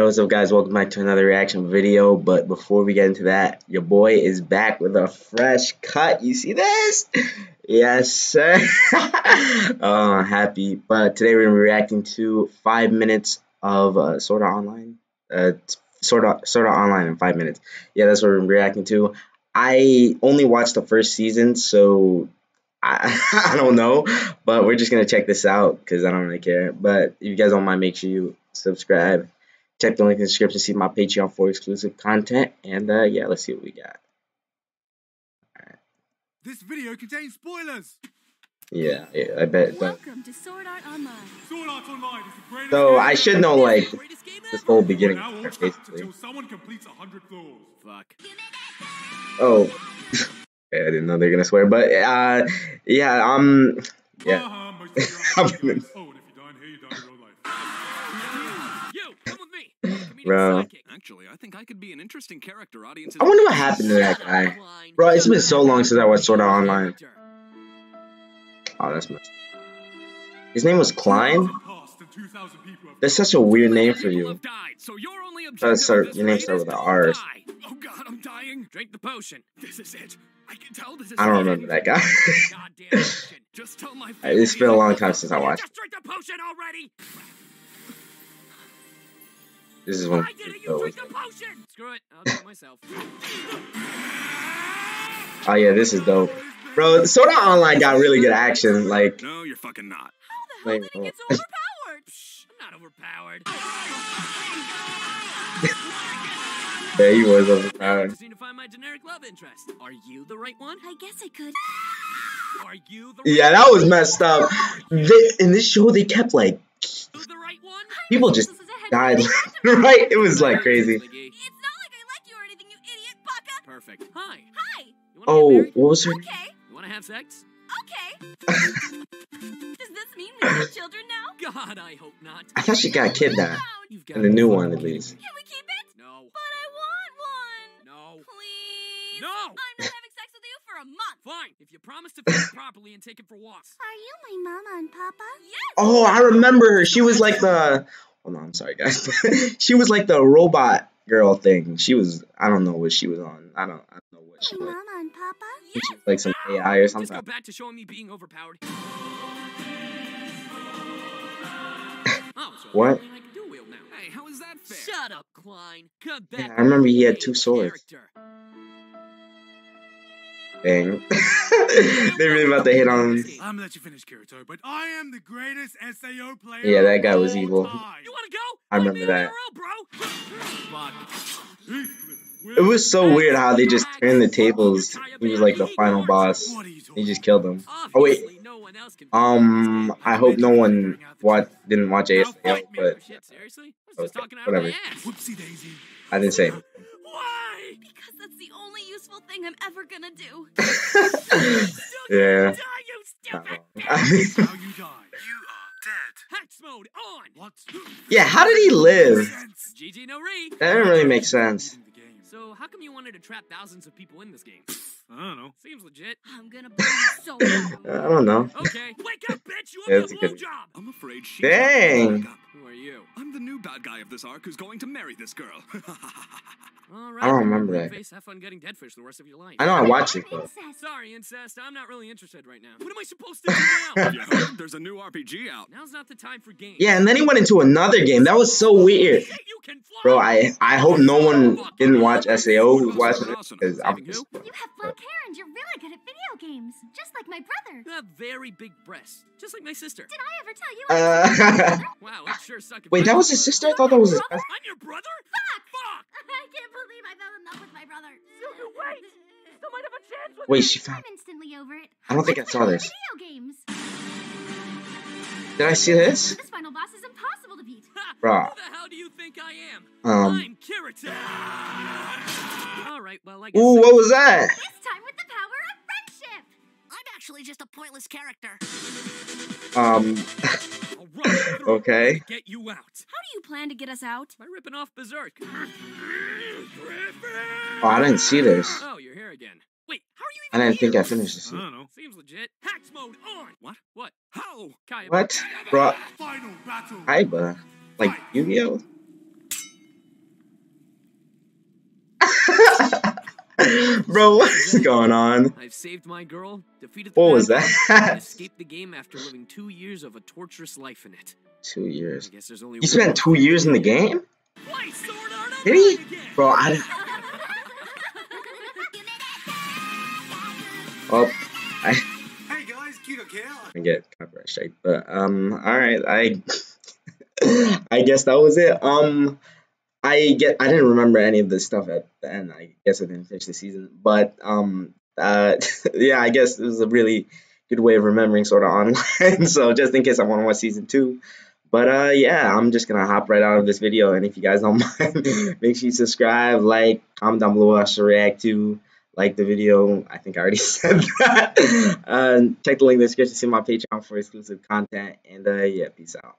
Hey, what's up guys, welcome back to another reaction video. But before we get into that, your boy is back with a fresh cut. You see this? Yes sir. Happy. But today we're gonna be reacting to 5 minutes of Sword Art Online. Sword Art Online in 5 minutes. Yeah, that's what we're reacting to. I only watched the first season, so I don't know, but we're just gonna check this out because I don't really care. But if you guys don't mind, make sure you subscribe. Check the link in the description to see my Patreon for exclusive content. And yeah, let's see what we got. All right. This video contains spoilers. Yeah, I bet. Welcome to Sword Art Online. Sword Art Online is the greatest. So I should know like this whole beginning basically. Until someone completes 100 floors. Fuck. Oh, yeah, I didn't know they're gonna swear, but yeah, yeah. Bro. Actually, I think I could be an interesting character audience. I wonder what happened to that guy. Bro, it's been so long since I watched Sword Art Online. Oh, that's messed up. His name was Klein? That's such a weird name for you. Your name starts with an R. Oh god, I'm dying. Drink the potion. This is it. I can tell this is I don't remember that guy. Just tell my family. It's been a long time since I watched. Just drink the potion already. This is one. Why didn't you drink the potion? Screw it, I'll do it myself. Oh yeah, this is dope. Bro, Sword Art Online got really good action, like. No, you're fucking not. How the hell did it get so overpowered? Psh, I'm not overpowered. Yeah, he was overpowered. I just need to find my generic love interest. Are you the right one? I guess I could. Are you the right one? That was messed up. In this show, they kept like people just died. Right? It was like crazy. It's not like I like you or anything, you idiot bucka. Perfect. Hi. Oh, what was her? Okay. You want to have sex? Okay. Does this mean we have children now? God, I hope not. I thought she got kidnapped. And a new one at least. Can we keep it? No. But I want one. No. Please. No. I'm not having sex with you for a month. Fine. If you promise to feed properly and take it for walks. Are you my mama and papa? Yes. Oh, I remember her. She was like the. Hold on, I'm sorry guys. She was like the robot girl thing. She was, I don't know what she was on. I don't know what she was. Mama and Papa? Yes. She was like some AI or something. Just go back to showing me being overpowered. What? Hey, how is that fair? Shut up, Klein. Come back. Yeah, I remember he had two swords. Dang. They're really about to hit on him. I'm gonna let you finish, Kirito, but I am the greatest SAO player. Yeah, that guy was evil. You wanna go? I remember that. It was so weird how they just turned the tables. He was like the final boss. He just killed him. Oh wait. I hope no one didn't watch ASAO, but okay, whatever. I didn't say anything. Why? Because that's the only useful thing I'm ever gonna do. Yeah. Yeah, how did he live? That didn't really make sense. So how come you wanted to trap thousands of people in this game? I don't know. Seems legit. I'm gonna blow so hard. I don't know. Okay. Wake up, bitch! You owe me a blowjob! I'm afraid she. Dang! Who are you? I'm the new bad guy of this arc who's going to marry this girl. All right, I don't remember that. Face, have fun getting dead fish the rest of your life. I know I watched it though. Sorry, incest. I'm not really interested right now. What am I supposed to do now? Yeah, there's a new RPG out. Now's not the time for games. Yeah, and then he went into another game. That was so weird. Bro, I hope no one didn't watch SAO who's watching it because I'm just. You have blonde hair and you're really good at video games, just like my brother. You have very big breasts, just like my sister. Did I ever tell you? Wow, it sure sucked. Wait, that was his sister? I thought that was his. I'm your brother? Fuck! I can't believe I fell in love with my brother. Wait, still might have a chance with. Wait, she found. I'm instantly over it. I don't think I saw this. Video games. Did I see this? This final boss is impossible to beat. Bro. Who the hell do you think I am? I'm Kirito. All right, well, I guess. Ooh, what was that? This time with the power of friendship. I'm actually just a pointless character. Okay. Get you out. How do you plan to get us out? By ripping off Berserk. Oh, I didn't see this. Oh, you're here again. Wait, how are you even I didn't think I finished this. I don't know. Seems legit. Hacks mode on. What? How? Kaiba. What? Bro. Final battle. Kaiba. Like Yu-Gi-Oh? Bro, what is going on? I've saved my girl, defeated the— what was that? Escaped the game after living 2 years of a torturous life in it. 2 years. I guess there's only— you spent 2 years in the game? Did he? Bro, I didn't— oh, I— hey guys, I get copyright strike, but alright, I I guess that was it. I didn't remember any of this stuff at the end. I guess I didn't finish the season, but yeah, I guess it was a really good way of remembering Sword Art Online. So just in case I want to watch season 2. But yeah, I'm just gonna hop right out of this video, and if you guys don't mind, make sure you subscribe, like, comment down below what I should react to. Like the video, I think I already said that. Check the link in the description to see my Patreon for exclusive content, and yeah, peace out.